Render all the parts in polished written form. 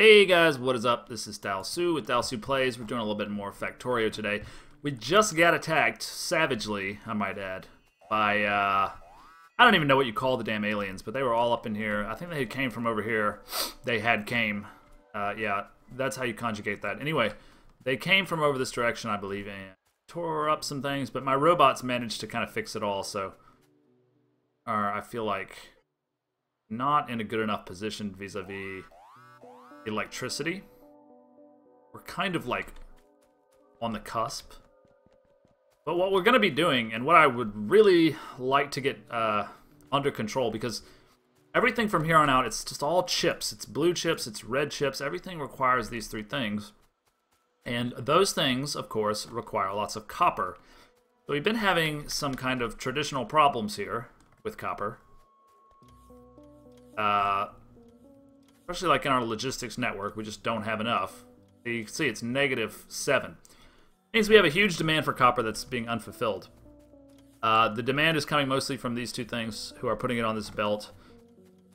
Hey guys, what is up? This is Dalsoo with Dalsoo Plays. We're doing a little bit more Factorio today. We just got attacked, savagely, I might add, by, I don't even know what you call the damn aliens, but they were all up in here. I think they came from over here. They had came. Yeah, that's how you conjugate that. Anyway, they came from over this direction, I believe, and tore up some things, but my robots managed to kind of fix it all, so... Or I feel like not in a good enough position vis-a-vis... electricity. We're kind of like on the cusp, but what we're going to be doing and what I would really like to get under control, because everything from here on out, it's just all chips. It's blue chips, it's red chips, everything requires these three things, and those things of course require lots of copper. So we've been having some kind of traditional problems here with copper, especially like in our logistics network. We just don't have enough. You can see it's -7. It means we have a huge demand for copper that's being unfulfilled. The demand is coming mostly from these two things who are putting it on this belt,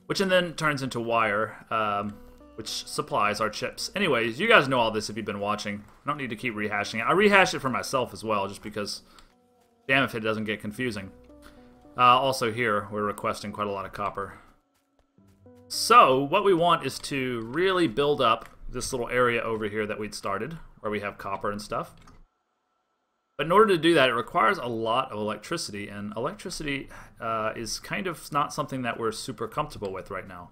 which then turns into wire, which supplies our chips. Anyways, you guys know all this if you've been watching. I don't need to keep rehashing it. I rehash it for myself as well, just because, damn if it doesn't get confusing. Also here, we're requesting quite a lot of copper. So, what we want is to really build up this little area over here that we'd started, where we have copper and stuff. But in order to do that, it requires a lot of electricity, and electricity is kind of not something that we're super comfortable with right now.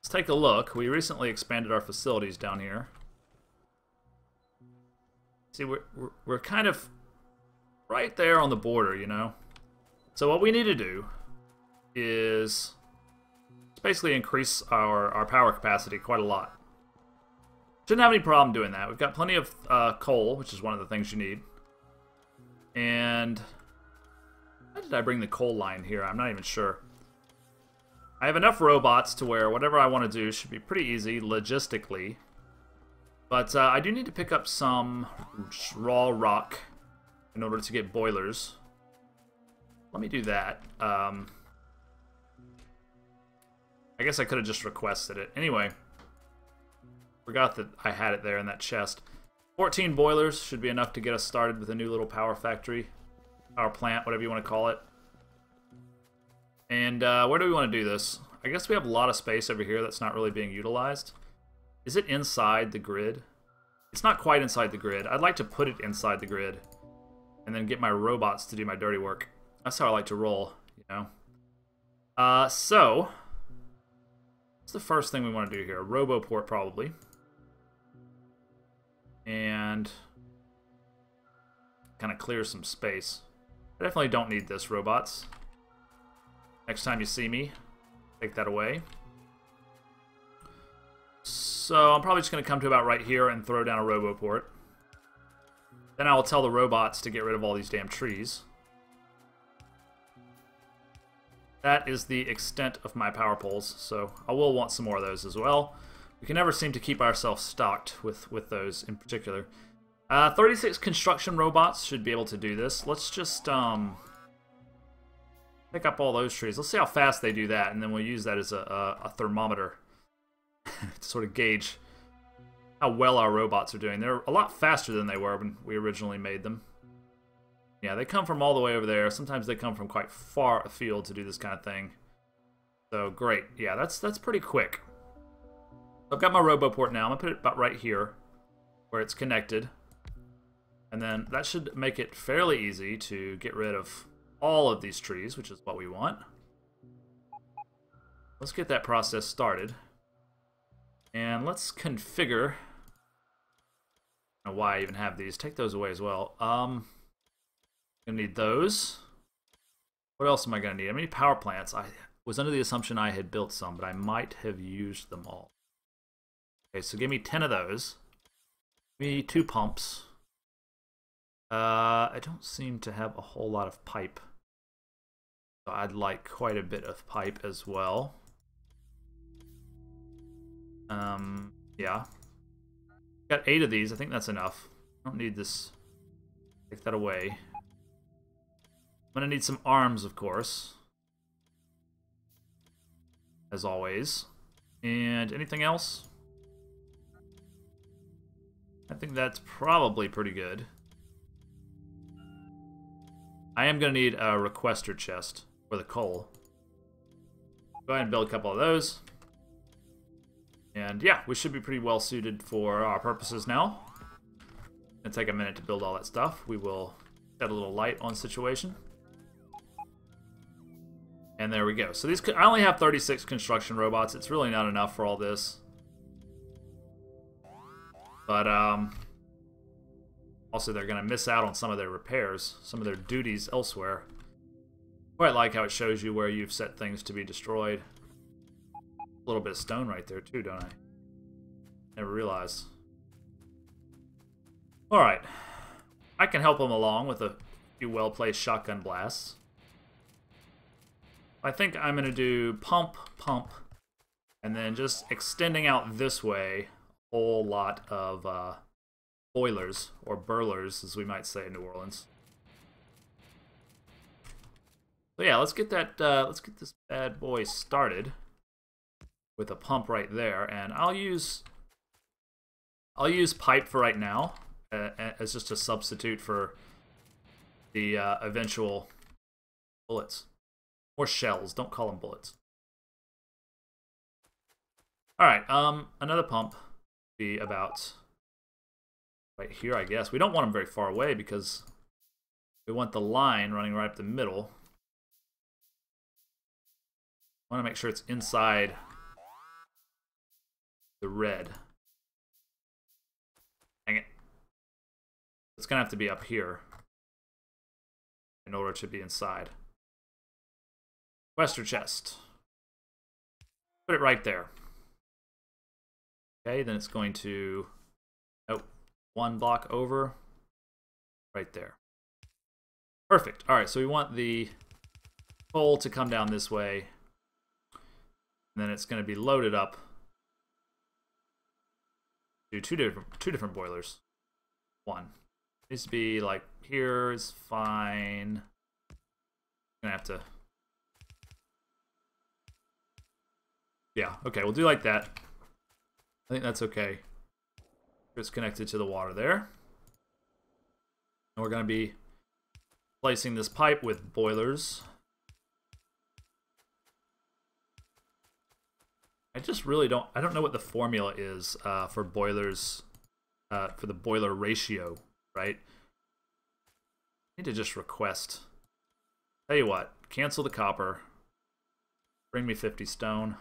Let's take a look. We recently expanded our facilities down here. See, we're kind of right there on the border, you know? So what we need to do is... basically increase our power capacity quite a lot. Shouldn't have any problem doing that. We've got plenty of coal, which is one of the things you need. And how did I bring the coal line here? I'm not even sure. I have enough robots to where whatever I want to do should be pretty easy logistically. But I do need to pick up some raw rock in order to get boilers. Let me do that. I guess I could have just requested it. Anyway, forgot that I had it there in that chest. 14 boilers should be enough to get us started with a new little power factory. Power plant, whatever you want to call it. And where do we want to do this? I guess we have a lot of space over here that's not really being utilized. Is it inside the grid? It's not quite inside the grid. I'd like to put it inside the grid and then get my robots to do my dirty work. That's how I like to roll, you know? So... what's the first thing we want to do here? Roboport, probably. And... kind of clear some space. I definitely don't need this, robots. Next time you see me, take that away. So, I'm probably just going to come to about right here and throw down a Roboport. Then I will tell the robots to get rid of all these damn trees. That is the extent of my power poles, so I will want some more of those as well. We can never seem to keep ourselves stocked with those in particular. 36 construction robots should be able to do this. Let's just pick up all those trees. Let's see how fast they do that, and then we'll use that as a thermometer to sort of gauge how well our robots are doing. They're a lot faster than they were when we originally made them. Yeah, they come from all the way over there. Sometimes they come from quite far afield to do this kind of thing. So, great. Yeah, that's pretty quick. I've got my Roboport now. I'm going to put it about right here where it's connected. And then that should make it fairly easy to get rid of all of these trees, which is what we want. Let's get that process started. And let's configure... I don't know why I even have these. Take those away as well. Gonna need those. What else am I gonna need? I mean, power plants. I was under the assumption I had built some, but I might have used them all. Okay, so give me 10 of those. Give me 2 pumps. I don't seem to have a whole lot of pipe, so I'd like quite a bit of pipe as well. Yeah. Got 8 of these. I think that's enough. I don't need this. Take that away. I'm gonna need some arms, of course, as always. And anything else? I think that's probably pretty good. I am going to need a requester chest for the coal. Go ahead and build a couple of those. And yeah, we should be pretty well suited for our purposes now. It'll take a minute to build all that stuff. We will set a little light on situation. And there we go. So these, I only have 36 construction robots. It's really not enough for all this. But also they're going to miss out on some of their repairs, some of their duties elsewhere. Quite like how it shows you where you've set things to be destroyed. A little bit of stone right there too, don't I? Never realized. Alright. I can help them along with a few well-placed shotgun blasts. I think I'm going to do pump, pump, and then just extending out this way a whole lot of boilers, or burlers as we might say in New Orleans. So yeah, let's get that, let's get this bad boy started with a pump right there, and I'll use pipe for right now as just a substitute for the eventual bullets. Or shells, don't call them bullets. Alright, another pump would be about right here, I guess. We don't want them very far away because we want the line running right up the middle. I want to make sure it's inside the red. Dang it. It's going to have to be up here in order to be inside. Western chest. Put it right there. Okay, then it's going to... Oh, one block over. Right there. Perfect. Alright, so we want the coal to come down this way. And then it's going to be loaded up to two different boilers. One. It needs to be like, here is fine. I'm going to have to... Yeah, okay, we'll do like that. I think that's okay. It's connected to the water there. And we're going to be placing this pipe with boilers. I just really don't... I don't know what the formula is for boilers, for the boiler ratio, right? I need to just request. Tell you what, cancel the copper. Bring me 50 stone.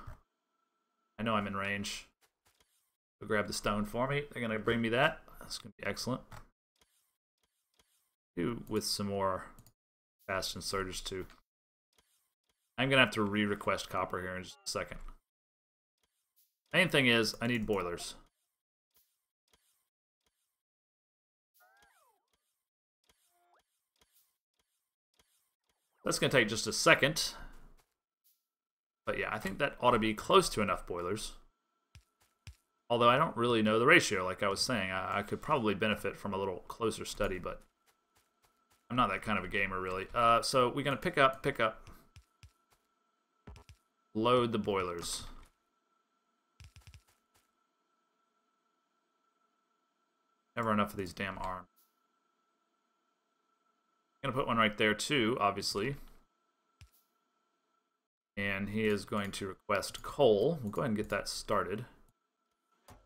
I know I'm in range. Go grab the stone for me. They're gonna bring me that. That's gonna be excellent. Do with some more Bastion Surges too. I'm gonna have to re-request copper here in just a second. Main thing is I need boilers. That's gonna take just a second. But yeah, I think that ought to be close to enough boilers. Although I don't really know the ratio, like I was saying. I could probably benefit from a little closer study, but I'm not that kind of a gamer, really. So we're going to pick up. Load the boilers. Never enough of these damn arms. I'm going to put one right there, too, obviously. And he is going to request coal. We'll go ahead and get that started.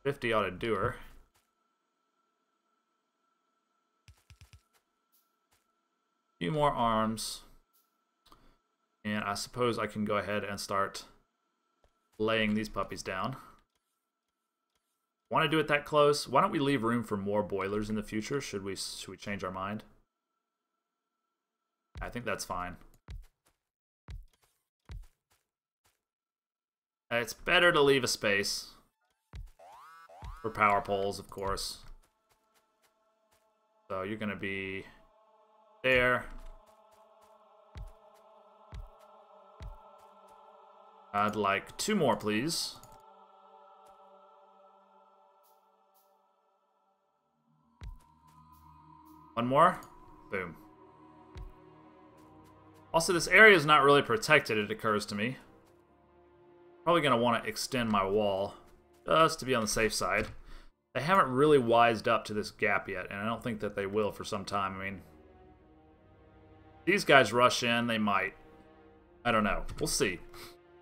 50 ought to do her. A few more arms. And I suppose I can go ahead and start laying these puppies down. Want to do it that close? Why don't we leave room for more boilers in the future? Should we change our mind? I think that's fine. It's better to leave a space for power poles, of course. So you're going to be there. I'd like two more, please. One more. Boom. Also, this area is not really protected, it occurs to me. Probably going to want to extend my wall just to be on the safe side. They haven't really wised up to this gap yet, and I don't think that they will for some time. I mean, these guys rush in, they might. I don't know. We'll see.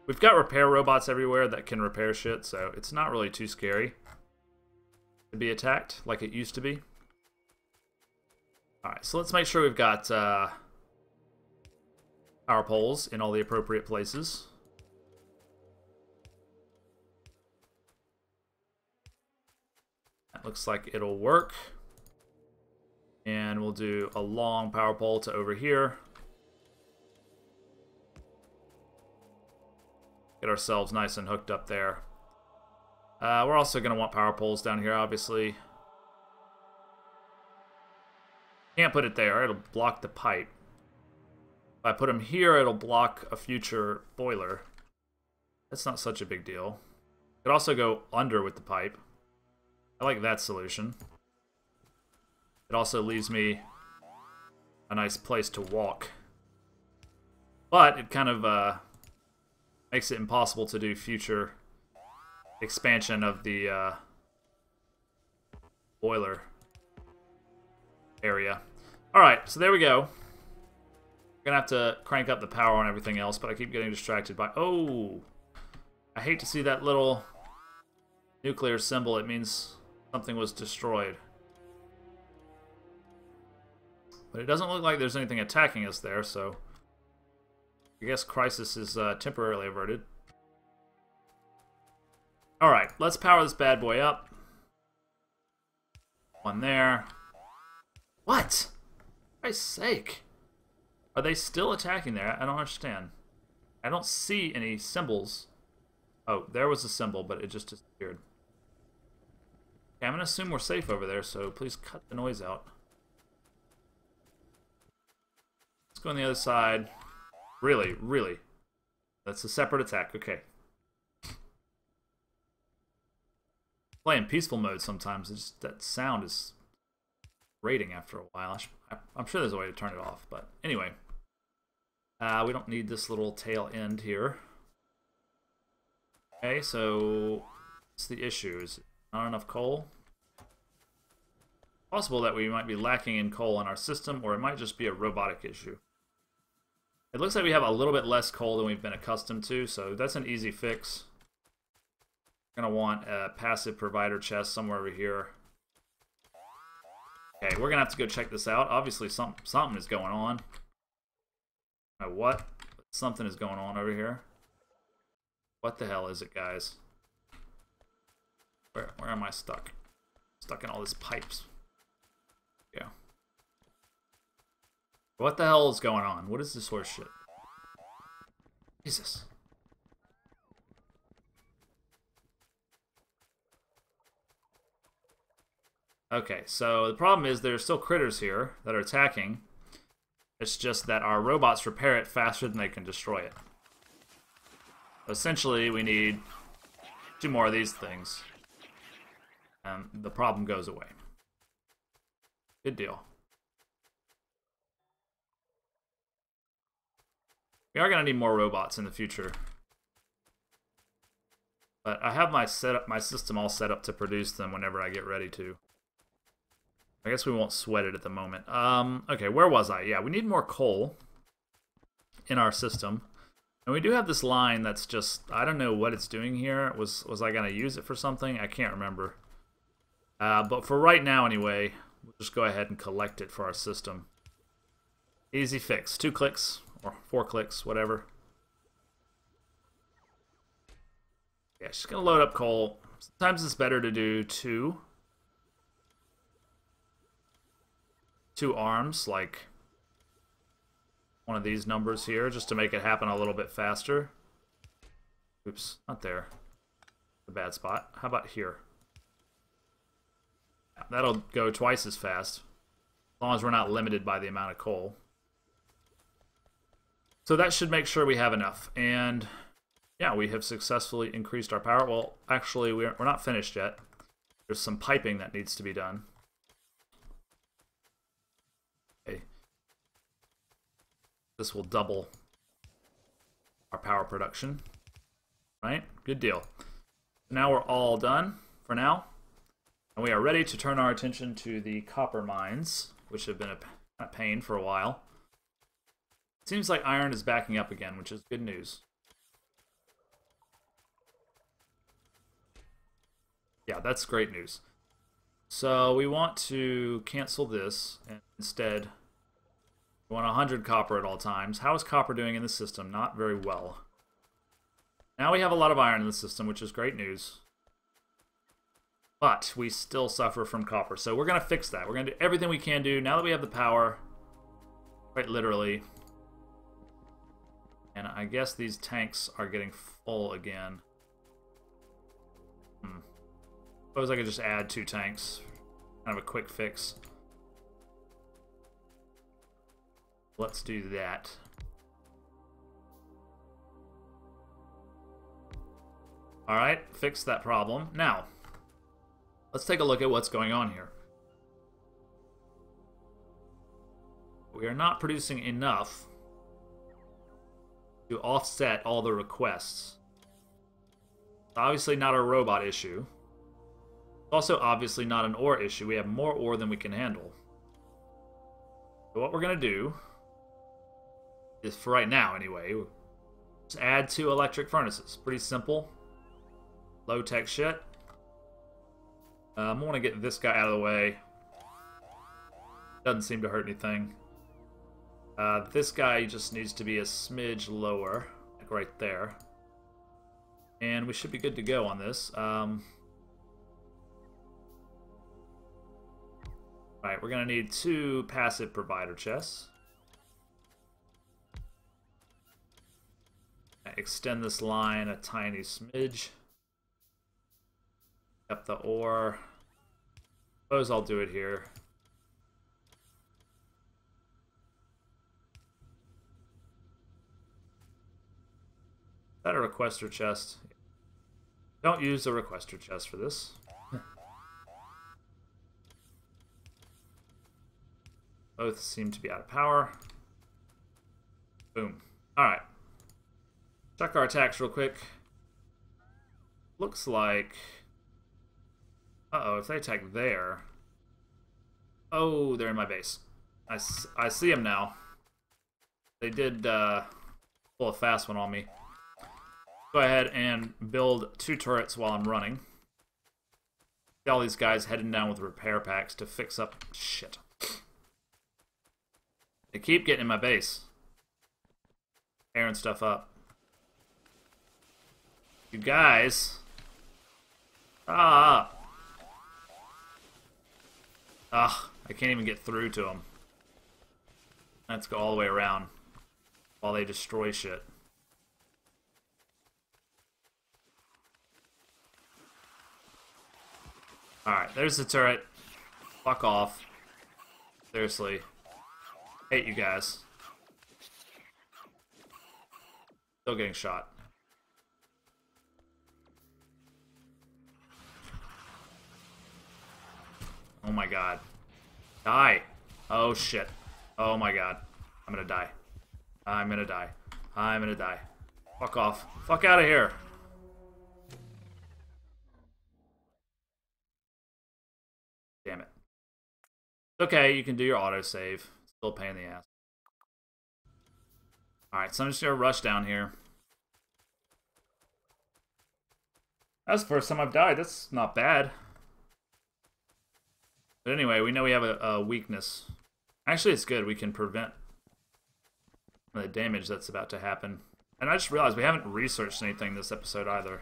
We've got repair robots everywhere that can repair shit, so it's not really too scary to be attacked like it used to be. Alright, so let's make sure we've got power poles in all the appropriate places. That looks like it'll work. And we'll do a long power pole to over here. Get ourselves nice and hooked up there. We're also going to want power poles down here, obviously. Can't put it there. It'll block the pipe. If I put them here, it'll block a future boiler. That's not such a big deal. Could also go under with the pipe. I like that solution. It also leaves me a nice place to walk. But it kind of makes it impossible to do future expansion of the boiler area. Alright, so there we go. We're gonna have to crank up the power on everything else, but I keep getting distracted by... Oh! I hate to see that little nuclear symbol. It means something was destroyed. But it doesn't look like there's anything attacking us there, so I guess crisis is temporarily averted. Alright, let's power this bad boy up. One there. What? For Christ's sake. Are they still attacking there? I don't understand. I don't see any symbols. Oh, there was a symbol, but it just disappeared. Okay, I'm going to assume we're safe over there, so please cut the noise out. Let's go on the other side. Really, really. That's a separate attack. Okay. Playing peaceful mode sometimes. It's just, that sound is grating after a while. I'm sure there's a way to turn it off, but anyway. We don't need this little tail end here. Okay, so what's the issue? Is not enough coal? It's possible that we might be lacking in coal in our system, or it might just be a robotic issue. It looks like we have a little bit less coal than we've been accustomed to, so that's an easy fix. We're going to want a passive provider chest somewhere over here. Okay, we're going to have to go check this out. Obviously, something is going on. I don't know what? Something is going on over here. What the hell is it, guys? Where am I stuck? Stuck in all these pipes. Yeah. What the hell is going on? What is this horse shit? Jesus. Okay, so the problem is there's still critters here that are attacking. It's just that our robots repair it faster than they can destroy it. Essentially, we need two more of these things. And the problem goes away. Good deal. We are going to need more robots in the future. But I have my system all set up to produce them whenever I get ready to. I guess we won't sweat it at the moment. Okay, where was I? Yeah, we need more coal in our system. And we do have this line that's just... I don't know what it's doing here. Was I going to use it for something? I can't remember. But for right now, anyway, we'll just go ahead and collect it for our system. Easy fix. 2 clicks. Or 4 clicks, whatever. Yeah, she's gonna load up coal. Sometimes it's better to do two arms, like one of these numbers here, just to make it happen a little bit faster. Oops, not there. A bad spot. How about here? Yeah, that'll go twice as fast, as long as we're not limited by the amount of coal. So that should make sure we have enough. And yeah, we have successfully increased our power. Well, actually, we're not finished yet. There's some piping that needs to be done. Okay. This will double our power production. Right? Good deal. Now we're all done for now. And we are ready to turn our attention to the copper mines, which have been a pain for a while. It seems like iron is backing up again, which is good news. Yeah, that's great news. So we want to cancel this, and instead we want 100 copper at all times. How is copper doing in the system? Not very well. Now we have a lot of iron in the system, which is great news. But we still suffer from copper, so we're going to fix that. We're going to do everything we can do now that we have the power, quite literally. And I guess these tanks are getting full again. Suppose I could just add 2 tanks. Kind of a quick fix. Let's do that. Alright, fix that problem. Now, let's take a look at what's going on here. We are not producing enough to offset all the requests. It's obviously not a robot issue. Also, obviously not an ore issue. We have more ore than we can handle. So what we're going to do is, for right now anyway, just add 2 electric furnaces. Pretty simple. Low-tech shit. I'm going to get this guy out of the way. Doesn't seem to hurt anything. This guy just needs to be a smidge lower. Like right there. And we should be good to go on this. Alright, we're going to need 2 passive provider chests. Extend this line a tiny smidge. Up the ore. Suppose I'll do it here. Is that a requester chest? Don't use the requester chest for this. Both seem to be out of power. Boom. Alright. Check our attacks real quick. Looks like... Uh-oh, if they attack there... Oh, they're in my base. I see them now. They did pull a fast one on me. Go ahead and build 2 turrets while I'm running. See all these guys heading down with repair packs to fix up shit. They keep getting in my base. Tearing stuff up. You guys. Ah. Ah, I can't even get through to them. Let's go all the way around while they destroy shit. Alright, there's the turret. Fuck off. Seriously. Hate you guys. Still getting shot. Oh my god. Die! Oh shit. Oh my god. I'm gonna die. I'm gonna die. I'm gonna die. Fuck off. Fuck out of here! Damn it. It's okay, you can do your autosave. Still a pain in the ass. Alright, so I'm just gonna rush down here. That's the first time I've died. That's not bad. But anyway, we know we have a weakness. Actually, it's good. We can prevent the damage that's about to happen. And I just realized we haven't researched anything this episode either.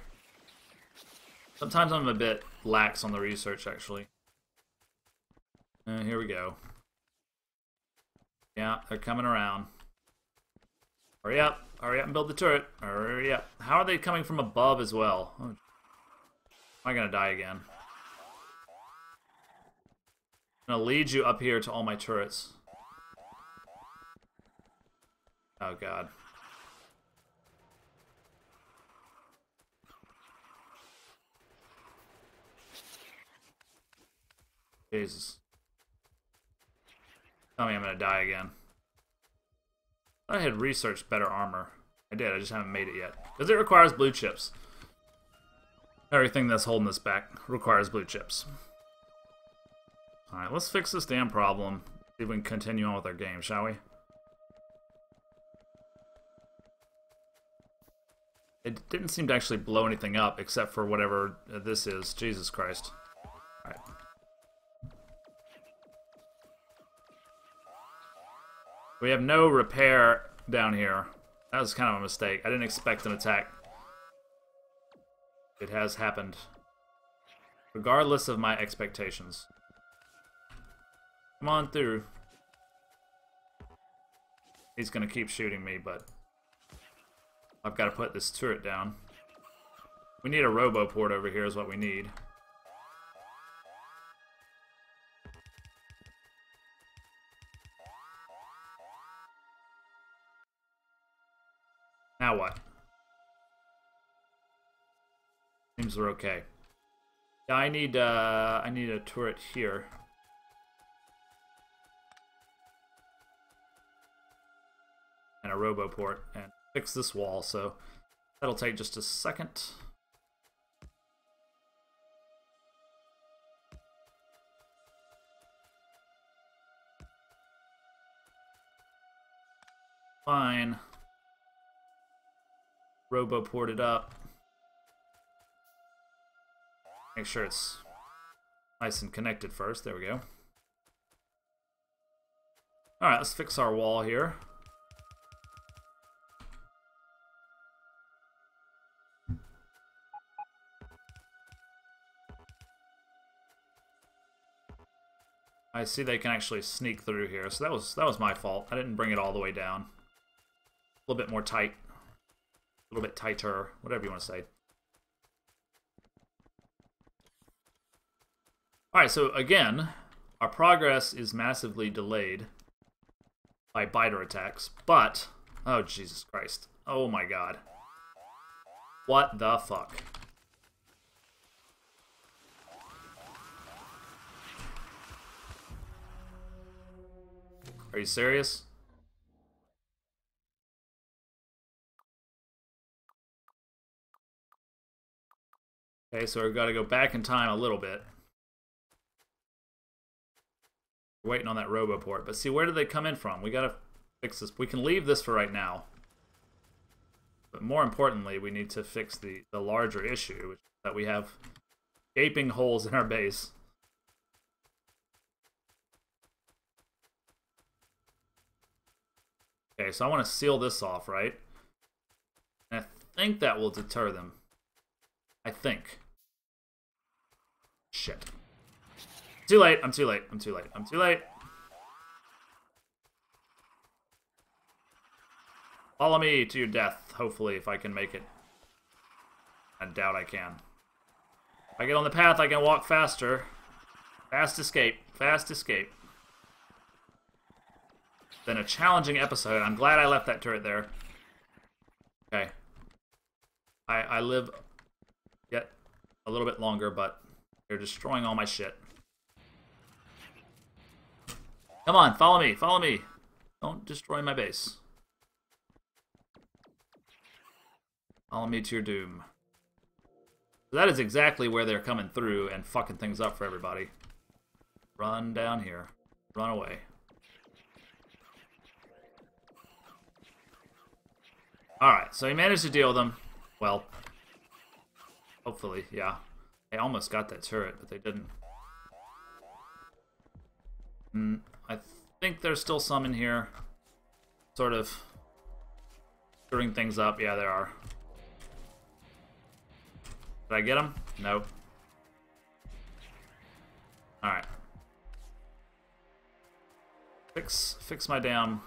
Sometimes I'm a bit lax on the research, actually. Here we go. Yeah, they're coming around. Hurry up. Hurry up and build the turret. Hurry up. How are they coming from above as well? Oh, am I going to die again? I'm going to lead you up here to all my turrets. Oh, God. Jesus. Tell me I'm going to die again. I had researched better armor. I did, I just haven't made it yet. Because it requires blue chips. Everything that's holding this back requires blue chips. Alright, let's fix this damn problem. See if we can continue on with our game, shall we? It didn't seem to actually blow anything up, except for whatever this is. Jesus Christ. Alright. We have no repair down here. That was kind of a mistake. I didn't expect an attack. It has happened. Regardless of my expectations. Come on through. He's gonna keep shooting me, but I've got to put this turret down. We need a Roboport over here is what we need. Now what? Seems we're okay. Yeah, I need a turret here. And a Roboport and fix this wall, so that'll take just a second. Fine. Roboport it up. Make sure it's nice and connected first. There we go. Alright, let's fix our wall here. I see they can actually sneak through here, so that was my fault. I didn't bring it all the way down. A little bit more tight. A little bit tighter, whatever you want to say. Alright, so again, our progress is massively delayed by biter attacks, but... Oh, Jesus Christ. Oh my god. What the fuck? Are you serious? Okay, so we've got to go back in time a little bit. We're waiting on that Roboport, but see, where did they come in from? We got to fix this. We can leave this for right now. But more importantly, we need to fix the larger issue, which is that we have gaping holes in our base. Okay, so I want to seal this off, right? And I think that will deter them. I think. Shit. Too late, I'm too late, I'm too late, I'm too late. Follow me to your death, hopefully, if I can make it. I doubt I can. If I get on the path, I can walk faster. Fast escape, fast escape. Been a challenging episode. I'm glad I left that turret there. Okay. I live yet a little bit longer, but they're destroying all my shit. Come on, follow me, follow me. Don't destroy my base. Follow me to your doom. So that is exactly where they're coming through and fucking things up for everybody. Run down here. Run away. Alright, so he managed to deal with them. Well, hopefully, yeah. They almost got that turret, but they didn't. I think there's still some in here. Sort of screwing things up. Yeah, there are. Did I get them? Nope. Alright. Fix my damn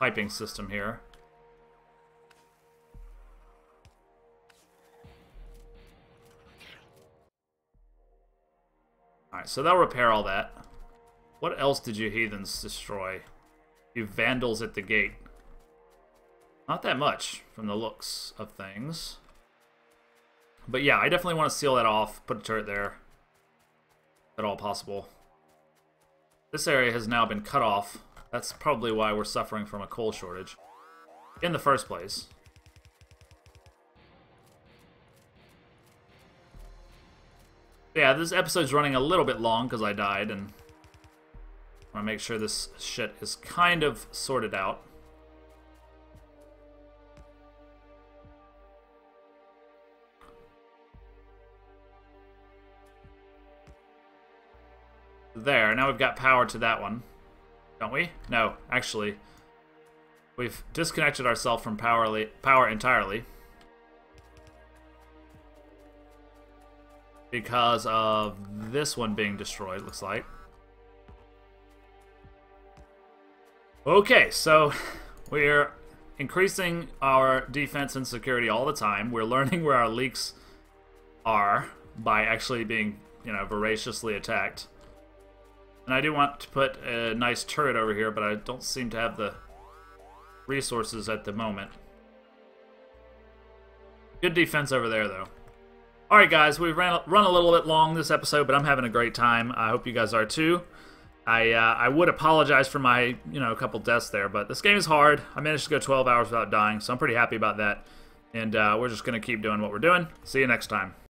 piping system here. Alright, so they'll repair all that. What else did you heathens destroy? You vandals at the gate. Not that much from the looks of things. But yeah, I definitely want to seal that off, put a turret there. If at all possible. This area has now been cut off. That's probably why we're suffering from a coal shortage. In the first place. Yeah, this episode's running a little bit long because I died, and I want to make sure this shit is kind of sorted out. There, now we've got power to that one. Don't we? No, actually. We've disconnected ourselves from power entirely. Because of this one being destroyed, looks like. Okay, so we're increasing our defense and security all the time. We're learning where our leaks are by actually being, you know, voraciously attacked. And I do want to put a nice turret over here, but I don't seem to have the resources at the moment. Good defense over there, though. Alright, guys, we've run a little bit long this episode, but I'm having a great time. I hope you guys are, too. I would apologize for my, you know, couple deaths there, but this game is hard. I managed to go 12 hours without dying, so I'm pretty happy about that. And we're just going to keep doing what we're doing. See you next time.